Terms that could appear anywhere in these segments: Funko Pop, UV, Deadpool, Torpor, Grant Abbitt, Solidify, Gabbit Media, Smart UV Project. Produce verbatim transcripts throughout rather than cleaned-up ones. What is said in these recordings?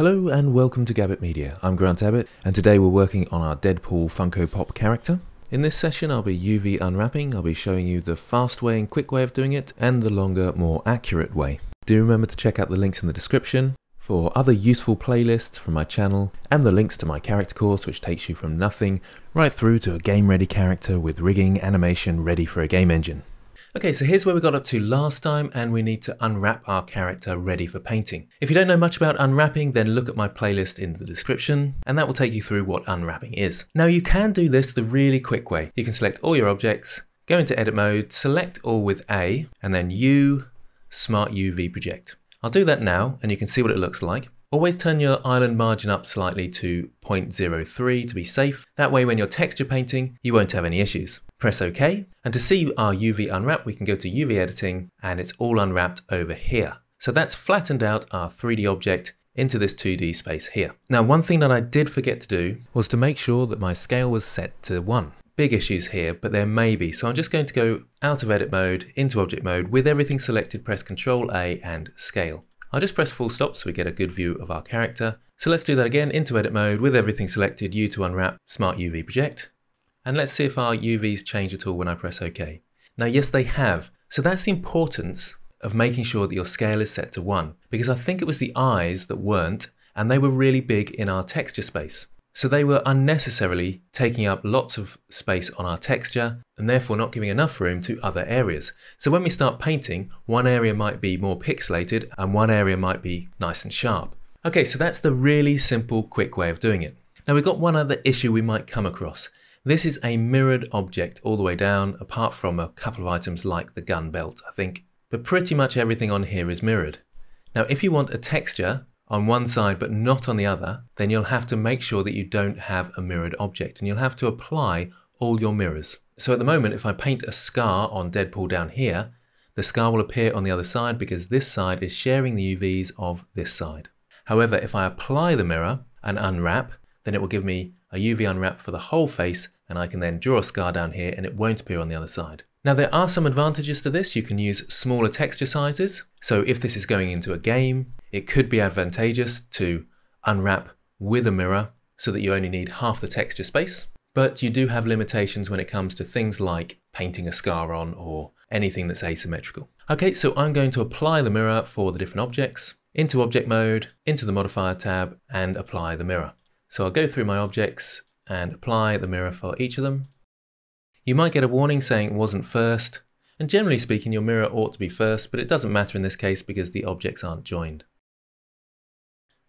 Hello and welcome to Gabbit Media. I'm Grant Abbitt and today we're working on our Deadpool Funko Pop character. In this session I'll be U V unwrapping, I'll be showing you the fast way and quick way of doing it and the longer, more accurate way. Do remember to check out the links in the description for other useful playlists from my channel and the links to my character course, which takes you from nothing right through to a game ready character with rigging animation ready for a game engine. Okay, so here's where we got up to last time and we need to unwrap our character ready for painting. If you don't know much about unwrapping, then look at my playlist in the description and that will take you through what unwrapping is. Now you can do this the really quick way. You can select all your objects, go into edit mode, select all with A and then U, Smart U V Project. I'll do that now and you can see what it looks like. Always turn your island margin up slightly to zero point zero three to be safe. That way when you're texture painting, you won't have any issues. Press OK, and to see our U V unwrap, we can go to U V editing, and it's all unwrapped over here. So that's flattened out our three D object into this two D space here. Now, one thing that I did forget to do was to make sure that my scale was set to one. Big issues here, but there may be. So I'm just going to go out of edit mode, into object mode, with everything selected, press Control A and scale. I'll just press full stop so we get a good view of our character. So let's do that again, into edit mode, with everything selected, U to unwrap, Smart U V Project. And let's see if our U Vs change at all when I press OK. Now, yes, they have. So that's the importance of making sure that your scale is set to one, because I think it was the eyes that weren't, and they were really big in our texture space. So they were unnecessarily taking up lots of space on our texture, and therefore not giving enough room to other areas. So when we start painting, one area might be more pixelated, and one area might be nice and sharp. Okay, so that's the really simple, quick way of doing it. Now, we've got one other issue we might come across. This is a mirrored object all the way down, apart from a couple of items like the gun belt, I think. But pretty much everything on here is mirrored. Now, if you want a texture on one side but not on the other, then you'll have to make sure that you don't have a mirrored object, and you'll have to apply all your mirrors. So at the moment, if I paint a scar on Deadpool down here, the scar will appear on the other side because this side is sharing the U Vs of this side. However, if I apply the mirror and unwrap, then it will give me a U V unwrap for the whole face, and I can then draw a scar down here and it won't appear on the other side. Now, there are some advantages to this. You can use smaller texture sizes. So if this is going into a game, it could be advantageous to unwrap with a mirror so that you only need half the texture space. But you do have limitations when it comes to things like painting a scar on or anything that's asymmetrical. Okay, so I'm going to apply the mirror for the different objects, into object mode, into the modifier tab, and apply the mirror. So I'll go through my objects and apply the mirror for each of them. You might get a warning saying it wasn't first, and generally speaking your mirror ought to be first, but it doesn't matter in this case because the objects aren't joined.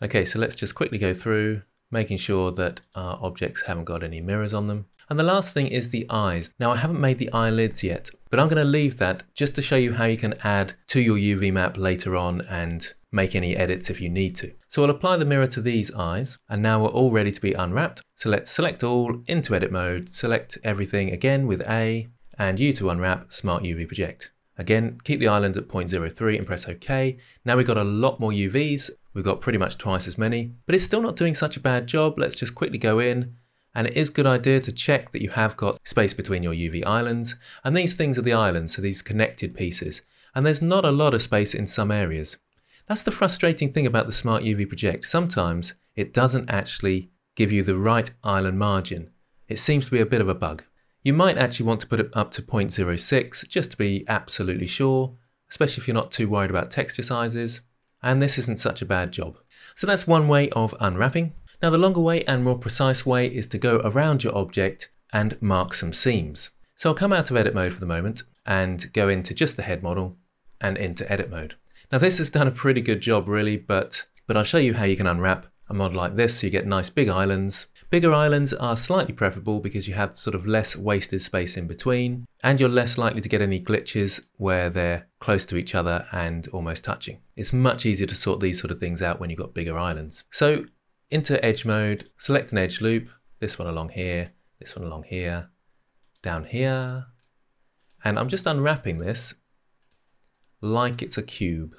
Okay, so let's just quickly go through, making sure that our objects haven't got any mirrors on them. And the last thing is the eyes. Now, I haven't made the eyelids yet, but I'm going to leave that just to show you how you can add to your U V map later on and make any edits if you need to. So I'll apply the mirror to these eyes, and now we're all ready to be unwrapped. So let's select all, into edit mode, select everything again with A, and U to unwrap, Smart U V Project. Again, keep the island at zero point zero three and press OK. Now we've got a lot more U Vs. We've got pretty much twice as many, but it's still not doing such a bad job. Let's just quickly go in. And it is a good idea to check that you have got space between your U V islands. And these things are the islands, so these connected pieces. And there's not a lot of space in some areas. That's the frustrating thing about the Smart U V Project. Sometimes it doesn't actually give you the right island margin. It seems to be a bit of a bug. You might actually want to put it up to zero point zero six just to be absolutely sure, especially if you're not too worried about texture sizes. And this isn't such a bad job. So that's one way of unwrapping. Now, the longer way and more precise way is to go around your object and mark some seams. So I'll come out of edit mode for the moment and go into just the head model and into edit mode. Now, this has done a pretty good job really, but, but I'll show you how you can unwrap a mod like this so you get nice big islands. Bigger islands are slightly preferable because you have sort of less wasted space in between, and you're less likely to get any glitches where they're close to each other and almost touching. It's much easier to sort these sort of things out when you've got bigger islands. So, into edge mode, select an edge loop, this one along here, this one along here, down here. And I'm just unwrapping this like it's a cube.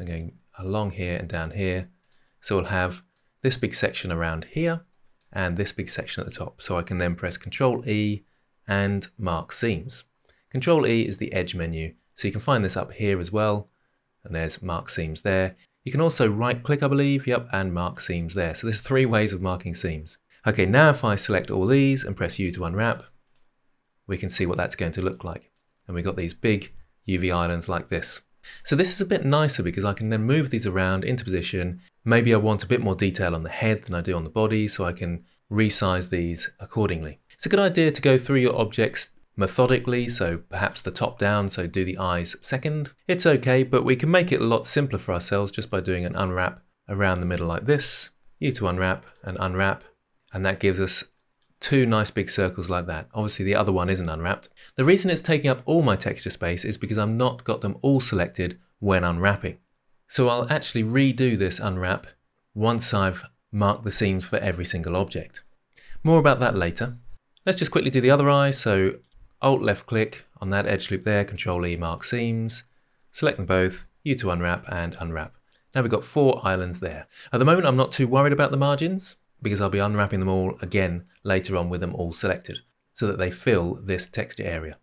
I'm going along here and down here. So we'll have this big section around here and this big section at the top. So I can then press Control E and mark seams. Control E is the edge menu. So you can find this up here as well. And there's mark seams there. You can also right click, I believe, yep, and mark seams there. So there's three ways of marking seams. Okay, now if I select all these and press U to unwrap, we can see what that's going to look like. And we've got these big U V islands like this. So this is a bit nicer because I can then move these around into position. Maybe I want a bit more detail on the head than I do on the body, so I can resize these accordingly. It's a good idea to go through your objects methodically, so perhaps the top down, so do the eyes second. It's okay, but we can make it a lot simpler for ourselves just by doing an unwrap around the middle like this. U to unwrap and unwrap, and that gives us two nice big circles like that. Obviously the other one isn't unwrapped. The reason it's taking up all my texture space is because I've not got them all selected when unwrapping. So I'll actually redo this unwrap once I've marked the seams for every single object. More about that later. Let's just quickly do the other eye. So Alt left click on that edge loop there, Control E, mark seams, select them both, U to unwrap and unwrap. Now we've got four islands there. At the moment I'm not too worried about the margins, because I'll be unwrapping them all again later on with them all selected so that they fill this texture area.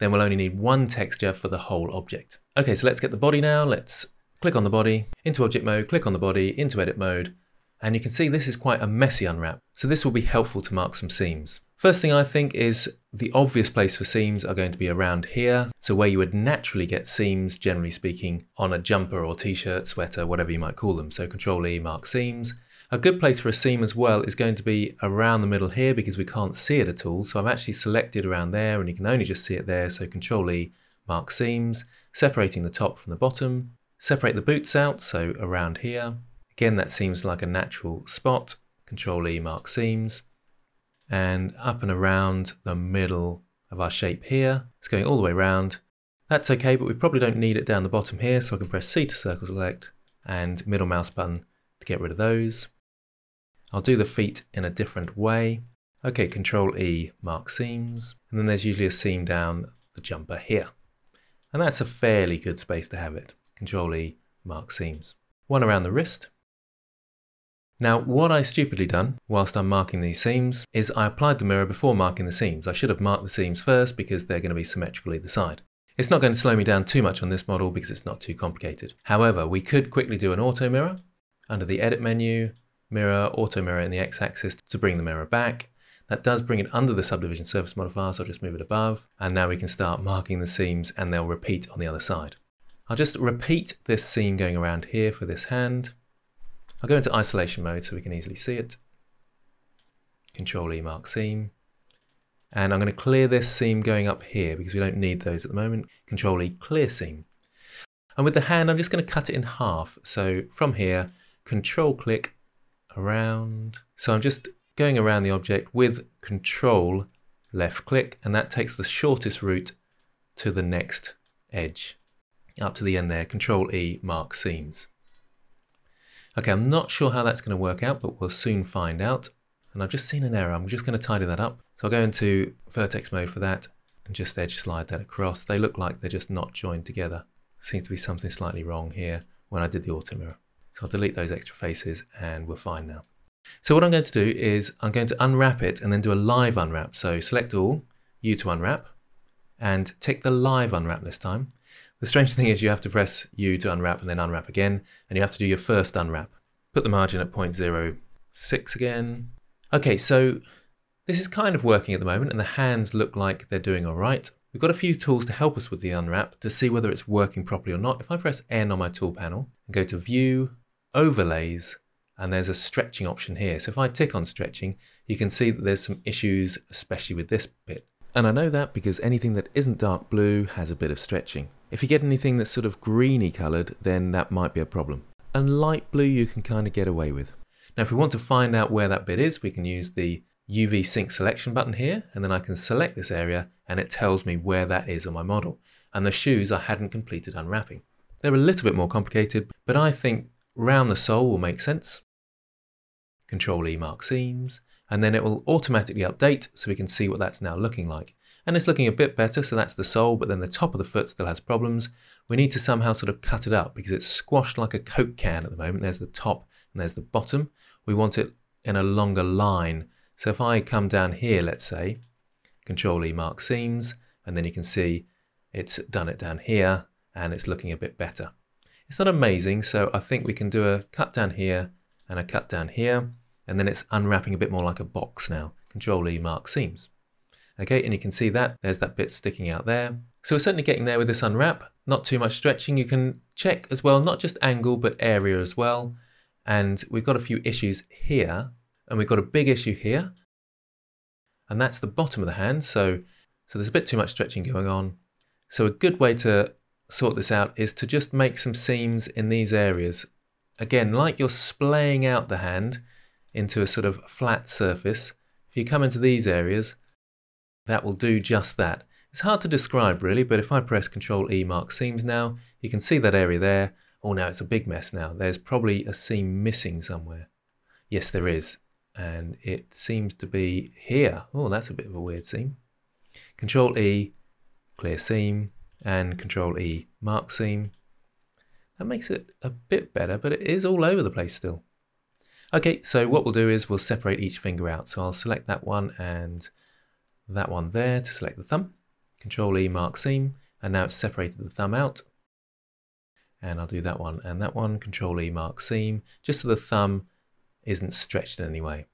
Then we'll only need one texture for the whole object. Okay, so let's get the body now. Let's click on the body, into object mode, click on the body, into edit mode, and you can see this is quite a messy unwrap. So this will be helpful to mark some seams. First thing I think is the obvious place for seams are going to be around here. So where you would naturally get seams, generally speaking, on a jumper or t-shirt, sweater, whatever you might call them. So Control E, mark seams. A good place for a seam as well is going to be around the middle here because we can't see it at all. So I've actually selected around there and you can only just see it there. So Control E, mark seams, separating the top from the bottom. Separate the boots out, so around here. Again, that seems like a natural spot. Control E, mark seams. And up and around the middle of our shape here. It's going all the way around. That's okay, but we probably don't need it down the bottom here. So I can press C to circle select and middle mouse button to get rid of those. I'll do the feet in a different way. Okay, Control E, mark seams. And then there's usually a seam down the jumper here. And that's a fairly good space to have it. Control E, mark seams. One around the wrist. Now, what I stupidly done whilst I'm marking these seams is I applied the mirror before marking the seams. I should have marked the seams first because they're going to be symmetrical either side. It's not going to slow me down too much on this model because it's not too complicated. However, we could quickly do an auto mirror under the edit menu. Mirror, auto mirror in the x-axis to bring the mirror back. That does bring it under the subdivision surface modifier, so I'll just move it above. And now we can start marking the seams and they'll repeat on the other side. I'll just repeat this seam going around here for this hand. I'll go into isolation mode so we can easily see it. Control E, mark seam. And I'm going to clear this seam going up here because we don't need those at the moment. Control E, clear seam. And with the hand, I'm just going to cut it in half. So from here, control click around. So I'm just going around the object with control left click, and that takes the shortest route to the next edge. Up to the end there, Control E, mark seams. Okay, I'm not sure how that's going to work out, but we'll soon find out. And I've just seen an error. I'm just going to tidy that up. So I'll go into vertex mode for that and just edge slide that across. They look like they're just not joined together. Seems to be something slightly wrong here when I did the auto mirror. So I'll delete those extra faces and we're fine now. So what I'm going to do is I'm going to unwrap it and then do a live unwrap. So select all, U to unwrap, and tick the live unwrap this time. The strange thing is you have to press U to unwrap and then unwrap again, and you have to do your first unwrap. Put the margin at zero point zero six again. Okay, so this is kind of working at the moment and the hands look like they're doing all right. We've got a few tools to help us with the unwrap to see whether it's working properly or not. If I press N on my tool panel and go to View, Overlays, and there's a stretching option here. So if I tick on stretching, you can see that there's some issues, especially with this bit. And I know that because anything that isn't dark blue has a bit of stretching. If you get anything that's sort of greeny coloured, then that might be a problem. And light blue you can kind of get away with. Now if we want to find out where that bit is, we can use the U V Sync Selection button here, and then I can select this area and it tells me where that is on my model. And the shoes I hadn't completed unwrapping. They're a little bit more complicated, but I think round the sole will make sense. Control E, mark seams, and then it will automatically update so we can see what that's now looking like. And it's looking a bit better, so that's the sole, but then the top of the foot still has problems. We need to somehow sort of cut it up because it's squashed like a Coke can at the moment. There's the top and there's the bottom. We want it in a longer line. So if I come down here, let's say, Control E, mark seams, and then you can see it's done it down here and it's looking a bit better. It's not amazing, so I think we can do a cut down here and a cut down here, and then it's unwrapping a bit more like a box now. Control E, mark seams. Okay, and you can see that, there's that bit sticking out there. So we're certainly getting there with this unwrap, not too much stretching. You can check as well, not just angle, but area as well. And we've got a few issues here, and we've got a big issue here, and that's the bottom of the hand. So, so there's a bit too much stretching going on. So a good way to sort this out is to just make some seams in these areas. Again, like you're splaying out the hand into a sort of flat surface, if you come into these areas, that will do just that. It's hard to describe really, but if I press Control E, mark seams now, you can see that area there. Oh, now it's a big mess now. There's probably a seam missing somewhere. Yes, there is. And it seems to be here. Oh, that's a bit of a weird seam. Control E, clear seam, and Control E, mark seam. That makes it a bit better, but it is all over the place still. Okay, so what we'll do is we'll separate each finger out. So I'll select that one and that one there to select the thumb. Control E, mark seam, and now it's separated the thumb out. And I'll do that one and that one, Control E, mark seam, just so the thumb isn't stretched in any way.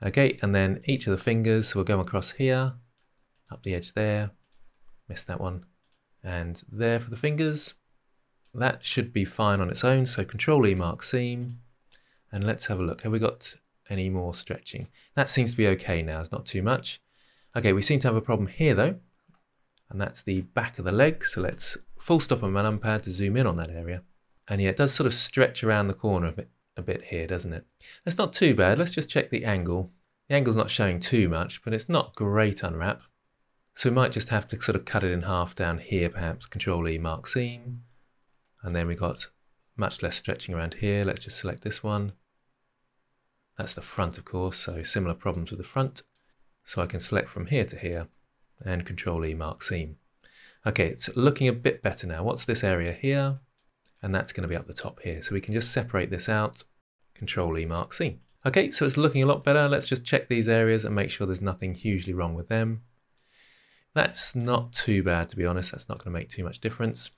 Okay, and then each of the fingers, so we'll go across here, up the edge there, missed that one, and there for the fingers. That should be fine on its own, so Control E, mark seam, and let's have a look. Have we got any more stretching? That seems to be okay now, it's not too much. Okay, we seem to have a problem here though, and that's the back of the leg. So let's full stop on my numpad to zoom in on that area. And yeah, it does sort of stretch around the corner a bit, a bit here, doesn't it? That's not too bad. Let's just check the angle. The angle's not showing too much, but it's not great unwrap. So we might just have to sort of cut it in half down here, perhaps. Control E, mark seam. And then we got much less stretching around here. Let's just select this one. That's the front, of course, so similar problems with the front. So I can select from here to here. And Control E, mark seam. Okay, it's looking a bit better now. What's this area here? And that's going to be up the top here. So we can just separate this out. Control E, mark seam. Okay, so it's looking a lot better. Let's just check these areas and make sure there's nothing hugely wrong with them. That's not too bad, to be honest. That's not going to make too much difference.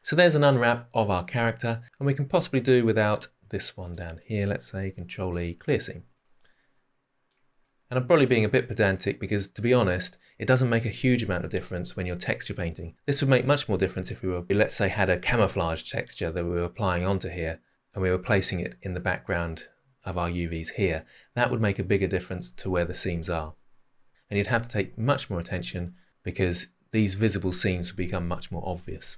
So there's an unwrap of our character, and we can possibly do without this one down here. Let's say Control E, clear seam. And I'm probably being a bit pedantic because, to be honest, it doesn't make a huge amount of difference when you're texture painting. This would make much more difference if we were, let's say, had a camouflage texture that we were applying onto here and we were placing it in the background of our U Vs here. That would make a bigger difference to where the seams are. And you'd have to take much more attention because these visible seams would become much more obvious.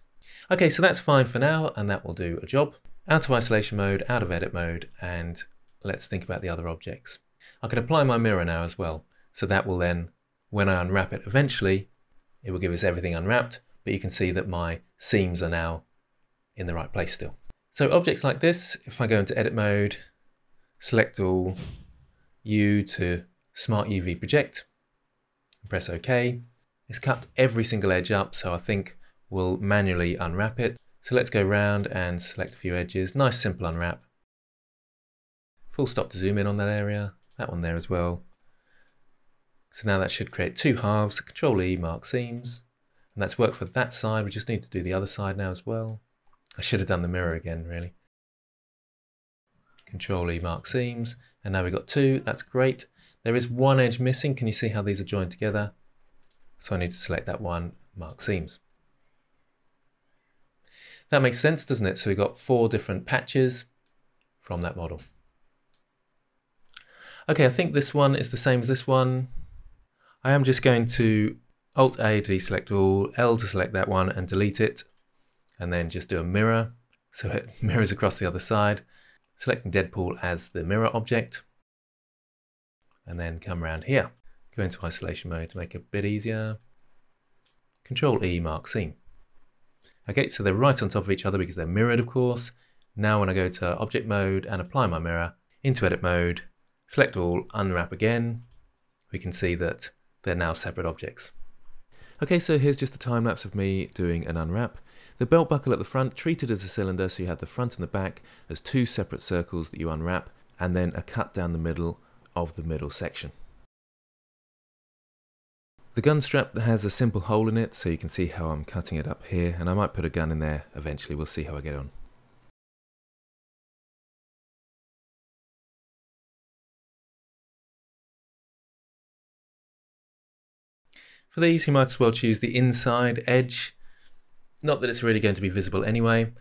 Okay, so that's fine for now, and that will do a job. Out of isolation mode, out of edit mode, and let's think about the other objects. I can apply my mirror now as well. So that will then, when I unwrap it eventually, it will give us everything unwrapped, but you can see that my seams are now in the right place still. So objects like this, if I go into edit mode, select all, U to Smart U V Project, press OK. It's cut every single edge up, so I think we'll manually unwrap it. So let's go round and select a few edges. Nice simple unwrap. Full stop to zoom in on that area. That one there as well. So now that should create two halves. Control E, mark seams. And that's worked for that side. We just need to do the other side now as well. I should have done the mirror again, really. Control E, mark seams. And now we've got two. That's great. There is one edge missing. Can you see how these are joined together? So I need to select that one, mark seams. That makes sense, doesn't it? So we've got four different patches from that model. Okay, I think this one is the same as this one. I am just going to Alt-A to deselect all, L to select that one and delete it, and then just do a mirror, so it mirrors across the other side, selecting Deadpool as the mirror object, and then come around here. Go into isolation mode to make it a bit easier. Control E, mark seam. Okay, so they're right on top of each other because they're mirrored, of course. Now when I go to object mode and apply my mirror, into edit mode, select all, unwrap again, we can see that they're now separate objects. Okay, so here's just a time lapse of me doing an unwrap. The belt buckle at the front treated as a cylinder, so you had the front and the back as two separate circles that you unwrap, and then a cut down the middle of the middle section. The gun strap has a simple hole in it, so you can see how I'm cutting it up here, and I might put a gun in there eventually, we'll see how I get on. For these you might as well choose the inside edge, not that it's really going to be visible anyway.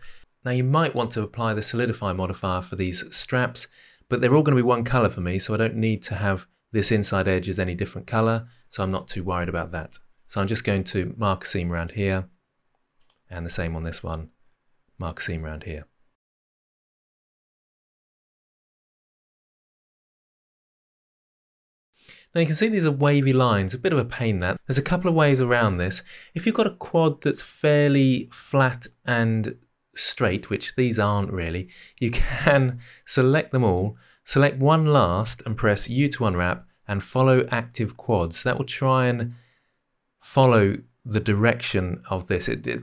Now you might want to apply the Solidify modifier for these straps, but they're all going to be one colour for me, so I don't need to have this inside edge is any different colour, so I'm not too worried about that. So I'm just going to mark a seam around here, and the same on this one, mark a seam around here. Now you can see these are wavy lines, a bit of a pain that. There's a couple of ways around this. If you've got a quad that's fairly flat and straight, which these aren't really, you can select them all, select one last and press U to unwrap and follow active quads. That will try and follow the direction of this. It, it,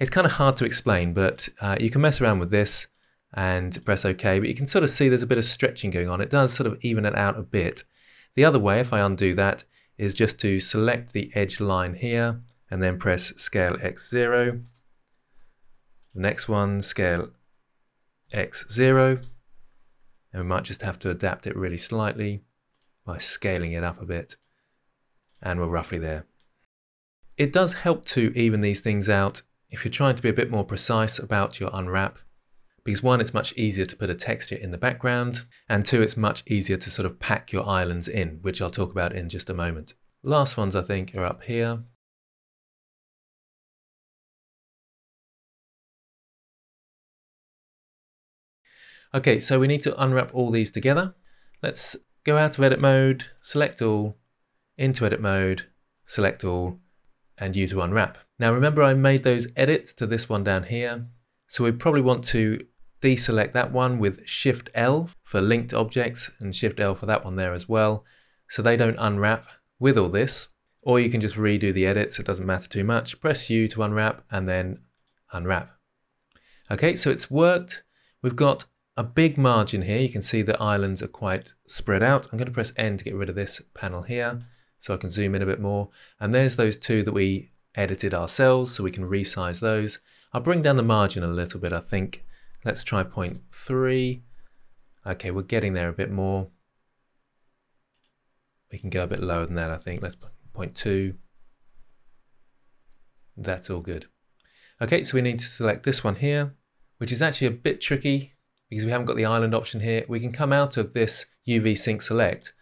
it's kind of hard to explain, but uh, you can mess around with this and press OK, but you can sort of see there's a bit of stretching going on. It does sort of even it out a bit. The other way, if I undo that, is just to select the edge line here and then press scale X zero. The next one, scale X zero, and we might just have to adapt it really slightly by scaling it up a bit, and we're roughly there. It does help to even these things out if you're trying to be a bit more precise about your unwrap, because one, it's much easier to put a texture in the background, and two, it's much easier to sort of pack your islands in, which I'll talk about in just a moment. Last ones, I think, are up here. Okay, so we need to unwrap all these together. Let's go out of edit mode, select all, into edit mode, select all, and U to unwrap. Now remember I made those edits to this one down here, so we probably want to deselect that one with Shift L for linked objects and Shift L for that one there as well, so they don't unwrap with all this, or you can just redo the edits, it doesn't matter too much. Press U to unwrap and then unwrap. Okay, so it's worked. We've got a big margin here, you can see the islands are quite spread out. I'm going to press N to get rid of this panel here so I can zoom in a bit more. And there's those two that we edited ourselves, so we can resize those. I'll bring down the margin a little bit, I think. Let's try zero point three. Okay, we're getting there a bit more. We can go a bit lower than that, I think. Let's put zero point two. That's all good. Okay, so we need to select this one here, which is actually a bit tricky, because we haven't got the island option here. We can come out of this U V Sync Select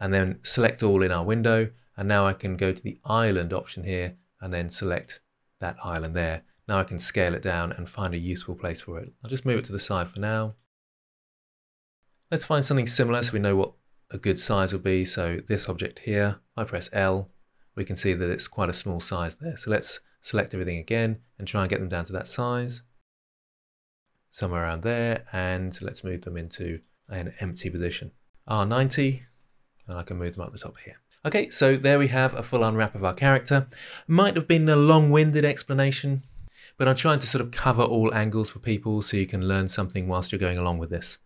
and then select all in our window, and now I can go to the island option here and then select that island there. Now I can scale it down and find a useful place for it. I'll just move it to the side for now. Let's find something similar so we know what a good size will be. So this object here, I press L, we can see that it's quite a small size there. So let's select everything again and try and get them down to that size, somewhere around there, and let's move them into an empty position. R ninety, and I can move them up the top here. Okay, so there we have a full unwrap of our character. Might have been a long-winded explanation, but I'm trying to sort of cover all angles for people so you can learn something whilst you're going along with this.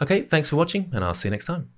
Okay, thanks for watching, and I'll see you next time.